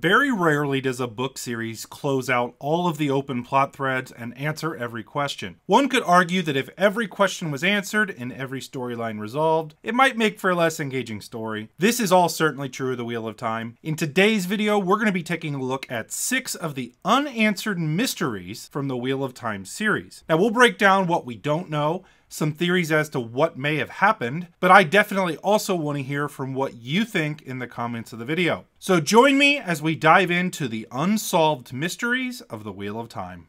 Very rarely does a book series close out all of the open plot threads and answer every question. One could argue that if every question was answered and every storyline resolved, it might make for a less engaging story. This is all certainly true of the Wheel of Time. In today's video, we're going to be taking a look at 6 of the unanswered mysteries from the Wheel of Time series. Now, we'll break down what we don't know, some theories as to what may have happened, but I definitely also want to hear from what you think in the comments of the video. So join me as we dive into the unsolved mysteries of the Wheel of Time.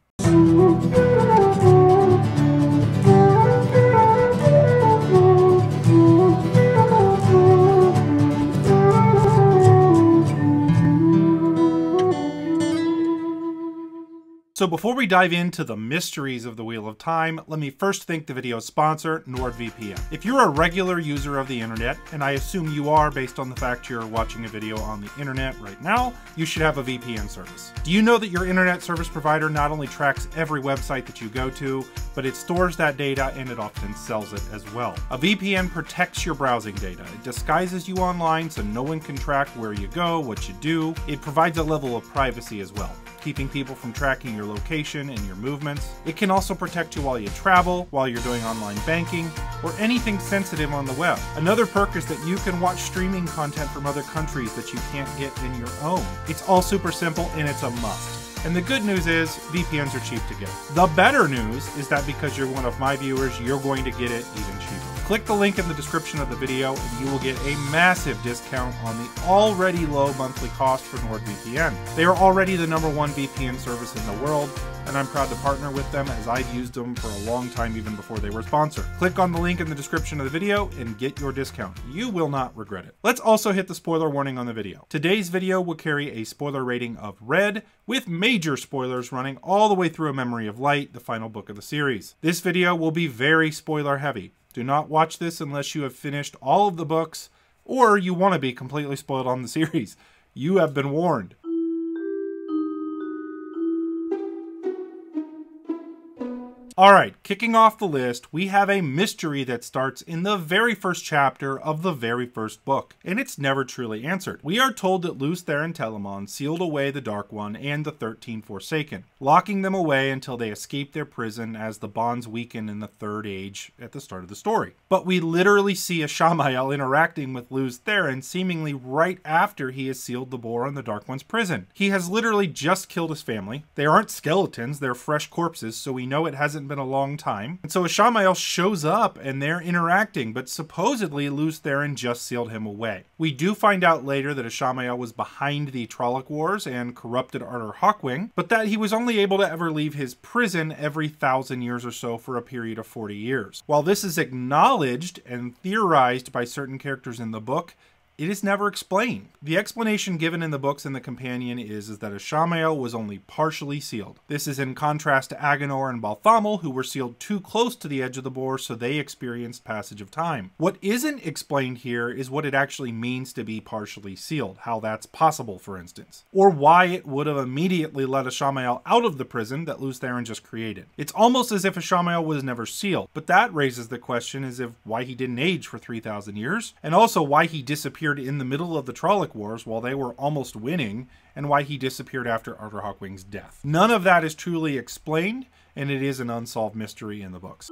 So before we dive into the mysteries of the Wheel of Time, let me first thank the video's sponsor, NordVPN. If you're a regular user of the internet, and I assume you are based on the fact you're watching a video on the internet right now, you should have a VPN service. Do you know that your internet service provider not only tracks every website that you go to, but it stores that data and it often sells it as well? A VPN protects your browsing data. It disguises you online so no one can track where you go, what you do. It provides a level of privacy as well, keeping people from tracking your location and your movements. It can also protect you while you travel, while you're doing online banking, or anything sensitive on the web. Another perk is that you can watch streaming content from other countries that you can't get in your own. It's all super simple and it's a must. And the good news is VPNs are cheap to get. The better news is that because you're one of my viewers, you're going to get it even cheaper. Click the link in the description of the video and you will get a massive discount on the already low monthly cost for NordVPN. They are already the #1 VPN service in the world, and I'm proud to partner with them as I've used them for a long time even before they were sponsored. Click on the link in the description of the video and get your discount. You will not regret it. Let's also hit the spoiler warning on the video. Today's video will carry a spoiler rating of red, with major spoilers running all the way through A Memory of Light, the final book of the series. This video will be very spoiler heavy. Do not watch this unless you have finished all of the books or you want to be completely spoiled on the series. You have been warned. Alright, kicking off the list, we have a mystery that starts in the very first chapter of the very first book, and it's never truly answered. We are told that Lews Therin Telamon sealed away the Dark One and the 13 Forsaken, locking them away until they escape their prison as the bonds weaken in the Third Age at the start of the story. But we literally see Ishamael interacting with Lews Therin seemingly right after he has sealed the Bore on the Dark One's prison. He has literally just killed his family. They aren't skeletons, they're fresh corpses, so we know it hasn't been a long time. And so Ishamael shows up and they're interacting, but supposedly Lews Therin just sealed him away. We do find out later that Ishamael was behind the Trolloc Wars and corrupted Arnor Hawkwing, but that he was only able to ever leave his prison every 1,000 years or so for a period of 40 years. While this is acknowledged and theorized by certain characters in the book, it is never explained. The explanation given in the books and the companion is that Ishamael was only partially sealed. This is in contrast to Aginor and Balthamel, who were sealed too close to the edge of the Bore, so they experienced passage of time. What isn't explained here is what it actually means to be partially sealed, how that's possible, for instance, or why it would have immediately let Ishamael out of the prison that Lews Therin just created. It's almost as if Ishamael was never sealed, but that raises the question as if why he didn't age for 3,000 years, and also why he disappeared in the middle of the Trolloc Wars while they were almost winning, and why he disappeared after Arnor Hawkwing's death. None of that is truly explained, and it is an unsolved mystery in the books.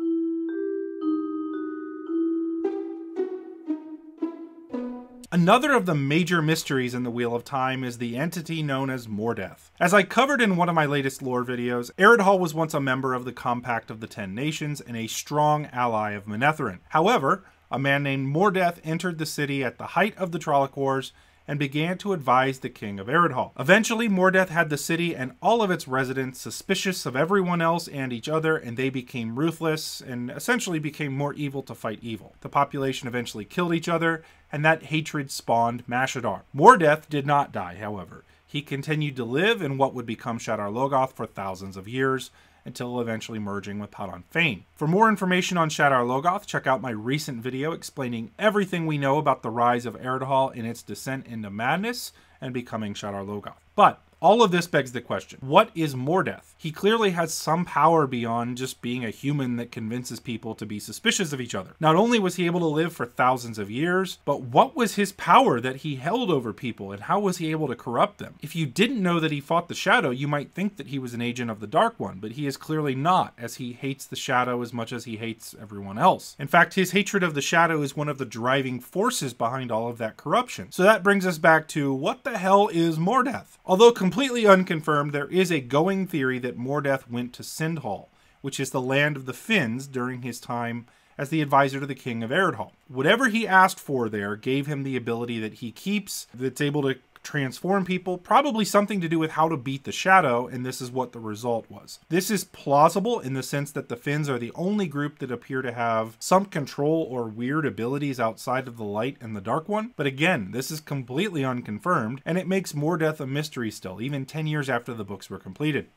Another of the major mysteries in the Wheel of Time is the entity known as Mordeth. As I covered in one of my latest lore videos, Aridhol was once a member of the Compact of the Ten Nations and a strong ally of Manetheran. However, a man named Mordeth entered the city at the height of the Trolloc Wars and began to advise the king of Aridhol. Eventually, Mordeth had the city and all of its residents suspicious of everyone else and each other, and they became ruthless and essentially became more evil to fight evil. The population eventually killed each other, and that hatred spawned Mashadar. Mordeth did not die, however. He continued to live in what would become Shadar Logoth for thousands of years, until eventually merging with Haddon Fane. For more information on Shadar Logoth, check out my recent video explaining everything we know about the rise of Aridhol and its descent into madness and becoming Shadar Logoth. But All of this begs the question, what is Mordeth? He clearly has some power beyond just being a human that convinces people to be suspicious of each other. Not only was he able to live for thousands of years, but what was his power that he held over people, and how was he able to corrupt them? If you didn't know that he fought the Shadow, you might think that he was an agent of the Dark One, but he is clearly not, as he hates the Shadow as much as he hates everyone else. In fact, his hatred of the Shadow is one of the driving forces behind all of that corruption. So that brings us back to, what the hell is Mordeth? Although completely unconfirmed, there is a going theory that Mordeth went to Sindhal, which is the land of the Finns, during his time as the advisor to the king of Aridhol. Whatever he asked for there gave him the ability that he keeps, that's able to transform people, probably something to do with how to beat the Shadow, and this is what the result was. This is plausible in the sense that the Finns are the only group that appear to have some control or weird abilities outside of the Light and the Dark One, but again, this is completely unconfirmed, and it makes Mordeth a mystery still, even 10 years after the books were completed.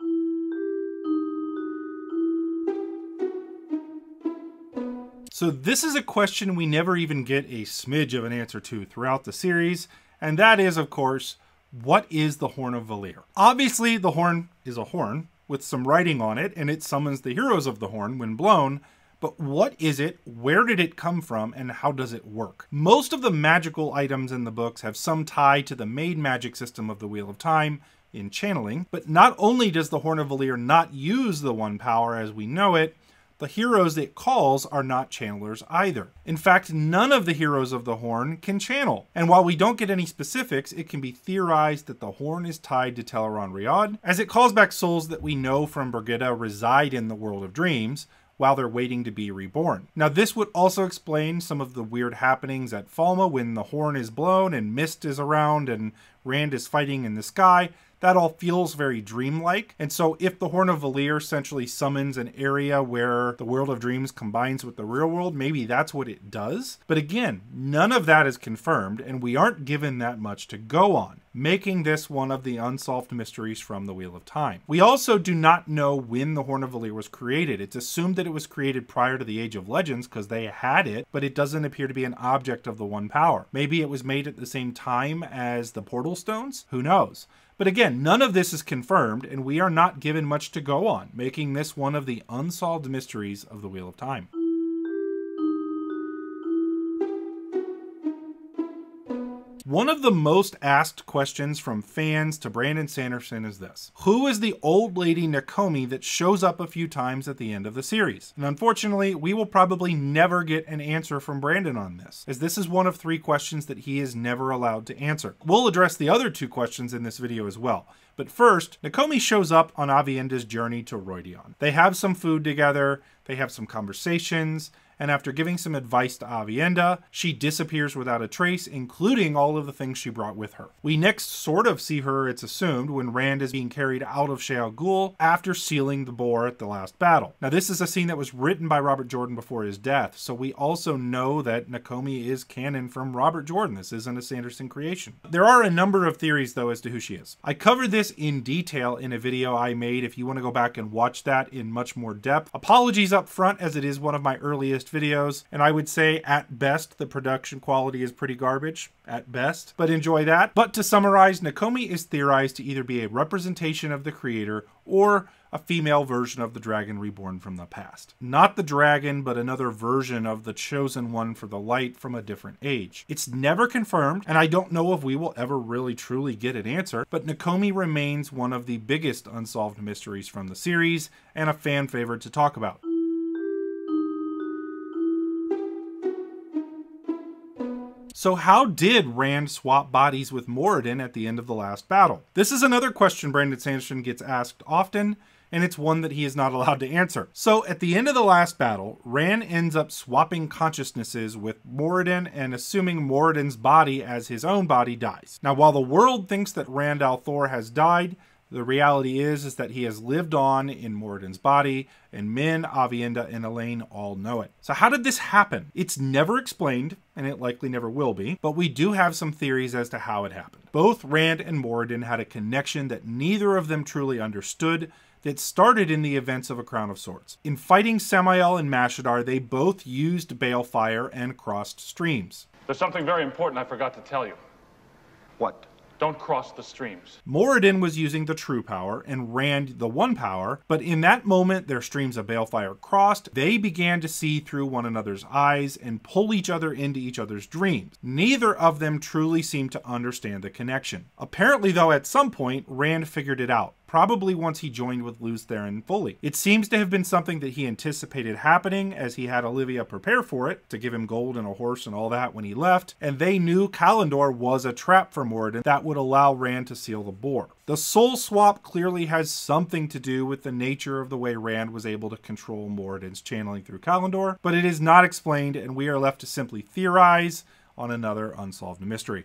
So this is a question we never even get a smidge of an answer to throughout the series, and that is, of course, what is the Horn of Valere? Obviously, the horn is a horn with some writing on it, and it summons the heroes of the horn when blown. But what is it? Where did it come from? And how does it work? Most of the magical items in the books have some tie to the main magic system of the Wheel of Time in channeling. But not only does the Horn of Valere not use the One Power as we know it, the heroes it calls are not channelers either. In fact, none of the heroes of the Horn can channel. And while we don't get any specifics, it can be theorized that the Horn is tied to Teleron Riyadh, as it calls back souls that we know from Brigida reside in the World of Dreams, while they're waiting to be reborn. Now, this would also explain some of the weird happenings at Falma when the Horn is blown and Mist is around and Rand is fighting in the sky. That all feels very dreamlike, and so if the Horn of Valere essentially summons an area where the World of Dreams combines with the real world, maybe that's what it does. But again, none of that is confirmed, and we aren't given that much to go on, making this one of the unsolved mysteries from the Wheel of Time. We also do not know when the Horn of Valere was created. It's assumed that it was created prior to the Age of Legends because they had it, but it doesn't appear to be an object of the One Power. Maybe it was made at the same time as the Portal Stones? Who knows? But again, none of this is confirmed, and we are not given much to go on, making this one of the unsolved mysteries of the Wheel of Time. One of the most asked questions from fans to Brandon Sanderson is this: who is the old lady Nakomi that shows up a few times at the end of the series? And unfortunately, we will probably never get an answer from Brandon on this, as this is one of three questions that he is never allowed to answer. We'll address the other two questions in this video as well. But first, Nakomi shows up on Avienda's journey to Roidion. They have some food together, they have some conversations, and after giving some advice to Avienda, she disappears without a trace, including all of the things she brought with her. We next sort of see her, it's assumed, when Rand is being carried out of Sheol Ghul after sealing the Bore at the last battle. Now, this is a scene that was written by Robert Jordan before his death, so we also know that Nakomi is canon from Robert Jordan. This isn't a Sanderson creation. There are a number of theories, though, as to who she is. I covered this in detail in a video I made if you want to go back and watch that in much more depth. Apologies up front, as it is one of my earliest videos, and I would say at best the production quality is pretty garbage at best, but enjoy that. But to summarize, Nakomi is theorized to either be a representation of the creator or a female version of the dragon reborn from the past. Not the dragon, but another version of the chosen one for the Light from a different age. It's never confirmed, and I don't know if we will ever really truly get an answer, but Nakomi remains one of the biggest unsolved mysteries from the series and a fan favorite to talk about. So how did Rand swap bodies with Moridin at the end of the last battle? This is another question Brandon Sanderson gets asked often, and it's one that he is not allowed to answer. So at the end of the last battle, Rand ends up swapping consciousnesses with Moridin and assuming Moridin's body as his own body dies. Now, while the world thinks that Rand Althor has died, the reality is that he has lived on in Moridin's body, and Min, Avienda, and Elaine all know it. So how did this happen? It's never explained, and it likely never will be, but we do have some theories as to how it happened. Both Rand and Moridin had a connection that neither of them truly understood that started in the events of A Crown of Swords. In fighting Samael and Mashadar, they both used Balefire and crossed streams. There's something very important I forgot to tell you. What? Don't cross the streams. Moridin was using the true power and Rand the one power, but in that moment their streams of Balefire crossed. They began to see through one another's eyes and pull each other into each other's dreams. Neither of them truly seemed to understand the connection. Apparently though, at some point, Rand figured it out. Probably once he joined with Lews Therin fully. It seems to have been something that he anticipated happening, as he had Olivia prepare for it, to give him gold and a horse and all that when he left, and they knew Callandor was a trap for Moridin that would allow Rand to seal the Bore. The soul swap clearly has something to do with the nature of the way Rand was able to control Moridin's channeling through Callandor, but it is not explained, and we are left to simply theorize on another unsolved mystery.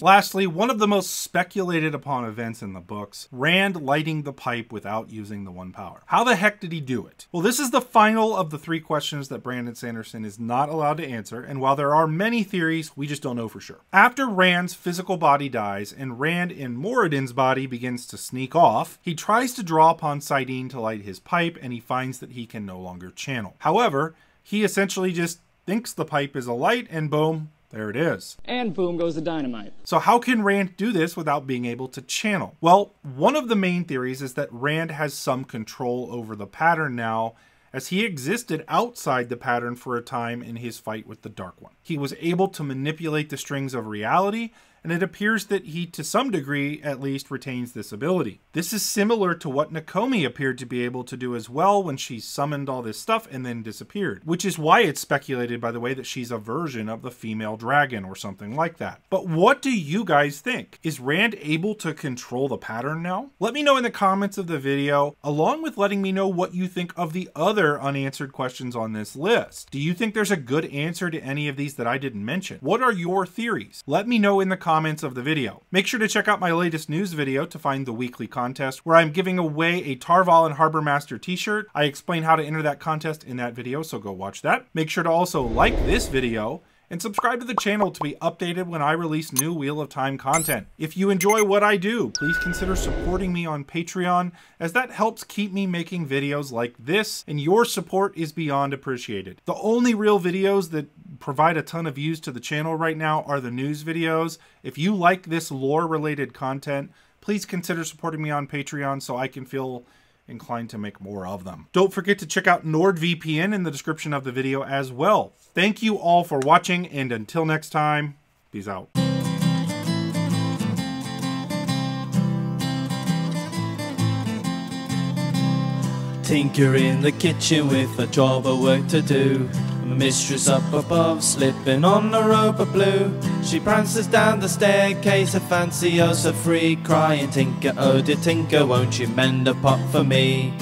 Lastly, one of the most speculated upon events in the books, Rand lighting the pipe without using the one power. How the heck did he do it? Well, this is the final of the three questions that Brandon Sanderson is not allowed to answer, and while there are many theories, we just don't know for sure. After Rand's physical body dies and Rand in Moridin's body begins to sneak off, he tries to draw upon Sidene to light his pipe, and he finds that he can no longer channel. However, he essentially just thinks the pipe is alight, and boom, there it is. And boom goes the dynamite. So how can Rand do this without being able to channel? Well, one of the main theories is that Rand has some control over the pattern now, as he existed outside the pattern for a time in his fight with the Dark One. He was able to manipulate the strings of reality, and it appears that he, to some degree at least, retains this ability. This is similar to what Nakomi appeared to be able to do as well when she summoned all this stuff and then disappeared, which is why it's speculated, by the way, that she's a version of the female dragon or something like that. But what do you guys think? Is Rand able to control the pattern now? Let me know in the comments of the video, along with letting me know what you think of the other unanswered questions on this list. Do you think there's a good answer to any of these that I didn't mention? What are your theories? Let me know in the comments of the video. Make sure to check out my latest news video to find the weekly contest, where I'm giving away a Tarval and Harbor Master t-shirt. I explain how to enter that contest in that video, so go watch that. Make sure to also like this video and subscribe to the channel to be updated when I release new Wheel of Time content. If you enjoy what I do, please consider supporting me on Patreon, as that helps keep me making videos like this, and your support is beyond appreciated. The only real videos that provide a ton of views to the channel right now are the news videos. If you like this lore-related content, please consider supporting me on Patreon so I can feel inclined to make more of them. Don't forget to check out NordVPN in the description of the video as well. Thank you all for watching, and until next time, peace out. Tinker in the kitchen with a job of work to do. Mistress up above, slipping on the rope of blue. She prances down the staircase, a fancy oh so free, crying, Tinker, oh dear Tinker, won't you mend a pot for me?